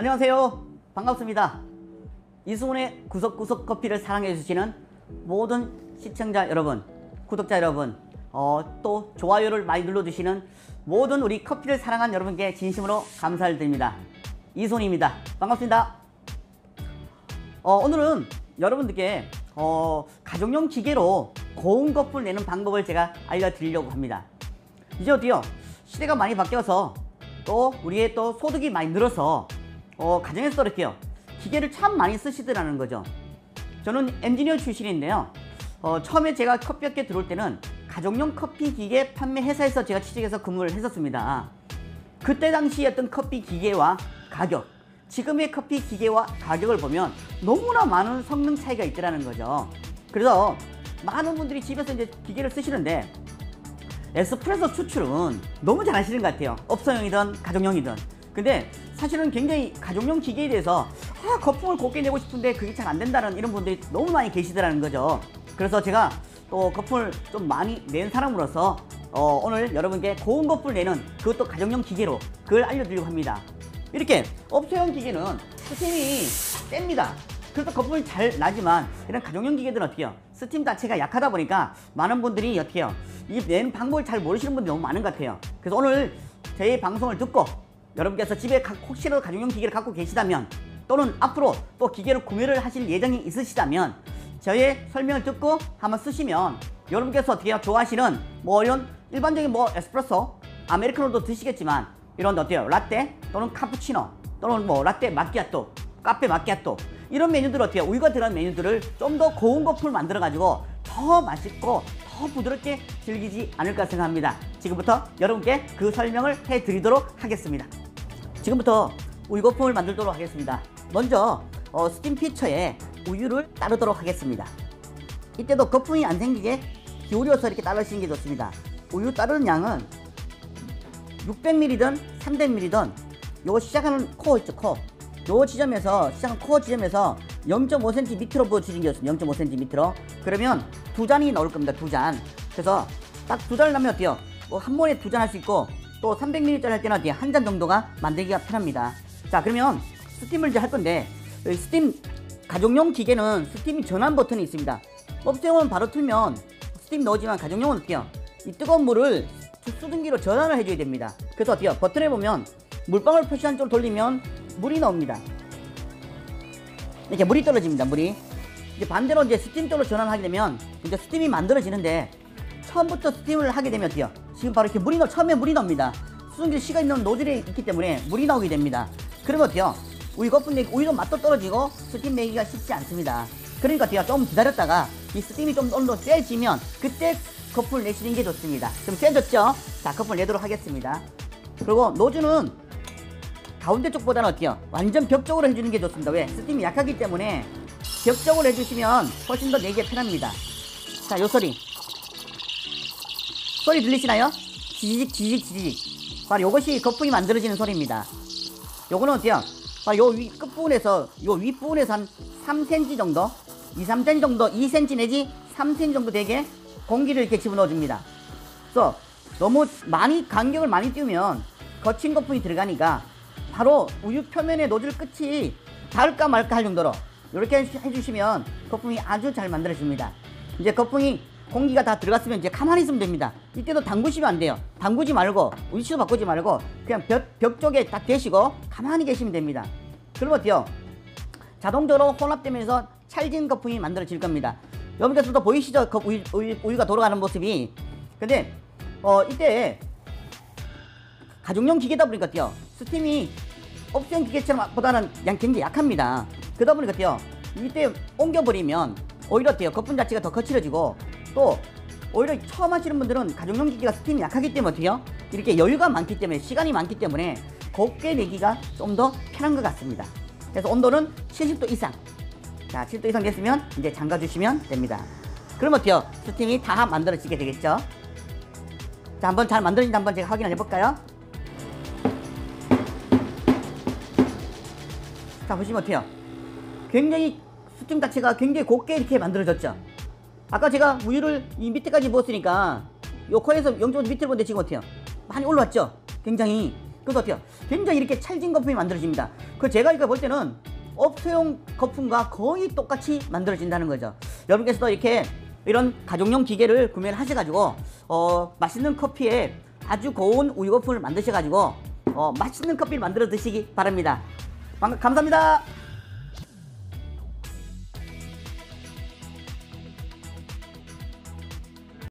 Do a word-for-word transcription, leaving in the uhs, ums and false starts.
안녕하세요. 반갑습니다. 이승훈의 구석구석 커피를 사랑해 주시는 모든 시청자 여러분, 구독자 여러분, 어, 또 좋아요를 많이 눌러주시는 모든 우리 커피를 사랑한 여러분께 진심으로 감사를 드립니다. 이승훈입니다. 반갑습니다. 어, 오늘은 여러분들께 어, 가정용 기계로 고운 거품을 내는 방법을 제가 알려드리려고 합니다. 이제 어때요? 시대가 많이 바뀌어서 또 우리의 또 소득이 많이 늘어서 어, 가정에서 이렇게요, 기계를 참 많이 쓰시더라는 거죠. 저는 엔지니어 출신인데요, 어, 처음에 제가 커피업계 들어올 때는 가정용 커피 기계 판매 회사에서 제가 취직해서 근무를 했었습니다. 그때 당시 어떤 커피 기계와 가격, 지금의 커피 기계와 가격을 보면 너무나 많은 성능 차이가 있더라는 거죠. 그래서 많은 분들이 집에서 이제 기계를 쓰시는데 에스프레소 추출은 너무 잘 하시는 것 같아요. 업소용이든 가정용이든. 근데 사실은 굉장히 가정용 기계에 대해서 아, 거품을 곱게 내고 싶은데 그게 잘 안 된다는 이런 분들이 너무 많이 계시더라는 거죠. 그래서 제가 또 거품을 좀 많이 낸 사람으로서 어, 오늘 여러분께 고운 거품을 내는, 그것도 가정용 기계로, 그걸 알려드리려고 합니다. 이렇게 업소용 기계는 스팀이 셉니다. 그래서 거품이 잘 나지만 이런 가정용 기계들은 어떻게 해요? 스팀 자체가 약하다 보니까 많은 분들이 어떻게 해요? 이 낸 방법을 잘 모르시는 분들이 너무 많은 것 같아요. 그래서 오늘 제 방송을 듣고 여러분께서 집에 혹시라도 가정용 기계를 갖고 계시다면, 또는 앞으로 또 기계를 구매를 하실 예정이 있으시다면 저의 설명을 듣고 한번 쓰시면 여러분께서 어떻게 해요? 좋아하시는 뭐 이런 일반적인 뭐 에스프레소, 아메리카노도 드시겠지만 이런 어때요? 라떼 또는 카푸치노 또는 뭐 라떼 마키아토, 카페 마키아토, 이런 메뉴들 어때요? 우유가 들어간 메뉴들을 좀 더 고운 거품을 만들어 가지고 더 맛있고 더 부드럽게 즐기지 않을까 생각합니다. 지금부터 여러분께 그 설명을 해 드리도록 하겠습니다. 지금부터 우유 거품을 만들도록 하겠습니다. 먼저 어, 스팀 피처에 우유를 따르도록 하겠습니다. 이때도 거품이 안 생기게 기울여서 이렇게 따르시는 게 좋습니다. 우유 따르는 양은 육백 밀리리터든 삼백 밀리리터든 요거 시작하는 코어 있죠, 코어. 요 지점에서, 시작한 코어 지점에서 영 점 오 센티미터로 부어주시는 게 좋습니다. 영 점 오 센티미터로. 그러면 두 잔이 나올 겁니다. 두 잔. 그래서 딱 두 잔을 넣으면 어때요? 뭐 한 번에 두 잔 할 수 있고, 또 삼백 밀리리터 할 때는 어때요? 한 잔 정도가 만들기가 편합니다. 자, 그러면 스팀을 이제 할 건데, 스팀, 가정용 기계는 스팀이 전환 버튼이 있습니다. 업소용은 바로 틀면 스팀 넣지만 가정용은 어떻게 해요? 이 뜨거운 물을 수증기로 전환을 해줘야 됩니다. 그래서 어때요? 버튼에 보면 물방울 표시한 쪽을 돌리면 물이 나옵니다. 이렇게 물이 떨어집니다. 물이. 이제 반대로 이제 스팀 쪽으로 전환하게 되면 이제 스팀이 만들어지는데, 처음부터 스팀을 하게 되면 어때요? 지금 바로 이렇게 물이 나, 처음에 물이 나옵니다. 수증기 시간이 너무 노즐에 있기 때문에 물이 나오게 됩니다. 그러면 어때요? 우유 거품 내기, 우유도 맛도 떨어지고 스팀 내기가 쉽지 않습니다. 그러니까 어때요? 좀 기다렸다가 이 스팀이 좀 더 세지면 그때 거품을 내시는 게 좋습니다. 좀 세졌죠? 자, 거품을 내도록 하겠습니다. 그리고 노즐은 가운데 쪽보다는 어때요? 완전 벽 쪽으로 해주는 게 좋습니다. 왜? 스팀이 약하기 때문에 벽 쪽으로 해주시면 훨씬 더 내기가 편합니다. 자, 요 소리. 소리 들리시나요? 지지직, 지지직, 지지직. 바로 요것이 거품이 만들어지는 소리입니다. 요거는 어때요? 바로 요 위, 끝부분에서, 요 윗부분에서 한 삼 센티미터 정도, 이, 삼 센티미터 정도, 이 센티미터 내지 삼 센티미터 정도 되게 공기를 이렇게 집어넣어줍니다. 그래서 너무 많이, 간격을 많이 띄우면 거친 거품이 들어가니까 바로 우유 표면의 노즐 끝이 닿을까 말까 할 정도로 이렇게 해주시면 거품이 아주 잘 만들어집니다. 이제 거품이, 공기가 다 들어갔으면 이제 가만히 있으면 됩니다. 이때도 담그시면 안 돼요. 담그지 말고, 위치도 바꾸지 말고 그냥 벽, 벽 쪽에 딱 대시고 가만히 계시면 됩니다. 그러면 어때요? 자동적으로 혼합되면서 찰진 거품이 만들어질 겁니다. 여러분께서도 보이시죠? 그 우유, 우유, 우유가 돌아가는 모습이. 근데 어, 이때 가정용 기계다 보니까 어때요? 스팀이 업소용 기계처럼 보다는 양 굉장히 약합니다. 그러다 보니까 어때요? 이때 옮겨버리면 오히려 어때요? 거품 자체가 더 거칠어지고, 또 오히려 처음 하시는 분들은 가정용 기계가 스팀이 약하기 때문에 어때요? 이렇게 여유가 많기 때문에, 시간이 많기 때문에 곱게 내기가 좀 더 편한 것 같습니다. 그래서 온도는 칠십 도 이상. 자, 칠십 도 이상 됐으면 이제 잠가주시면 됩니다. 그러면 어때요? 스팀이 다 만들어지게 되겠죠? 자, 한번 잘 만들어진다, 한번 제가 확인을 해볼까요? 자, 보시면 어때요? 굉장히 스팀 자체가 굉장히 곱게 이렇게 만들어졌죠? 아까 제가 우유를 이 밑에까지 부었으니까 요 코에서 영 점 오 밑으로 보는데 지금 어때요? 많이 올라왔죠? 굉장히. 그거 어때요? 굉장히 이렇게 찰진 거품이 만들어집니다. 그 제가 이거 볼 때는 업소용 거품과 거의 똑같이 만들어진다는 거죠. 여러분께서도 이렇게 이런 가정용 기계를 구매를 하셔가지고 어, 맛있는 커피에 아주 고운 우유 거품을 만드셔가지고 어, 맛있는 커피를 만들어 드시기 바랍니다. 감사합니다.